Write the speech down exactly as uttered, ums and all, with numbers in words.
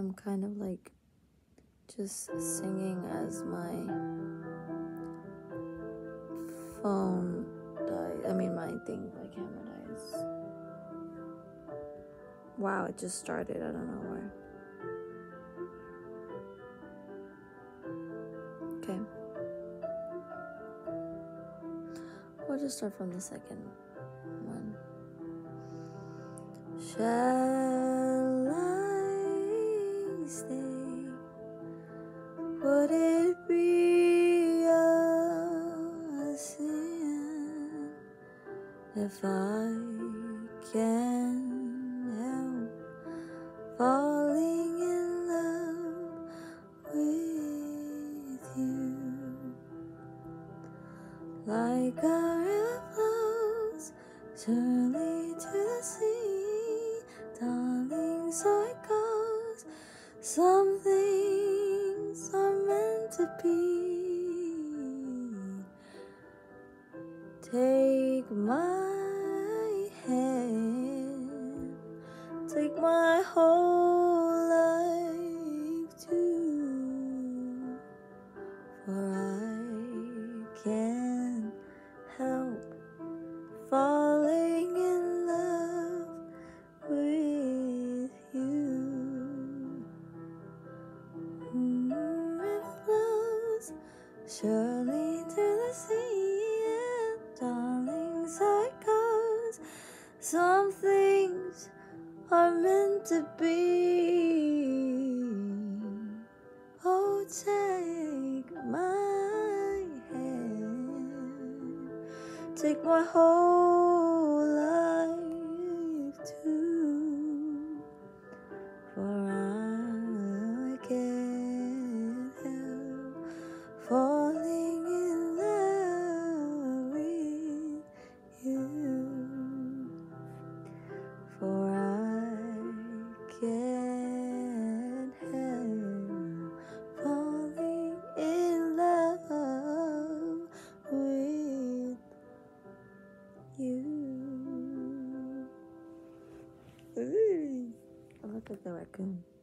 I'm kind of like just singing as my phone dies. I mean, my thing, my camera dies. Wow, it just started. I don't know where. Okay. We'll just start from the second one. Shall I stay? Would it be a sin if I can help falling in love with you? Like our flows surely to the sea, darling, so it goes. Some things are meant to be. Take my hand, take my whole life too, for I can't help falling in love with. Surely to the sea, yeah, darling, so it goes. Some things are meant to be. Oh, take my hand, take my whole life too, for I can't help falling. Look at the raccoon.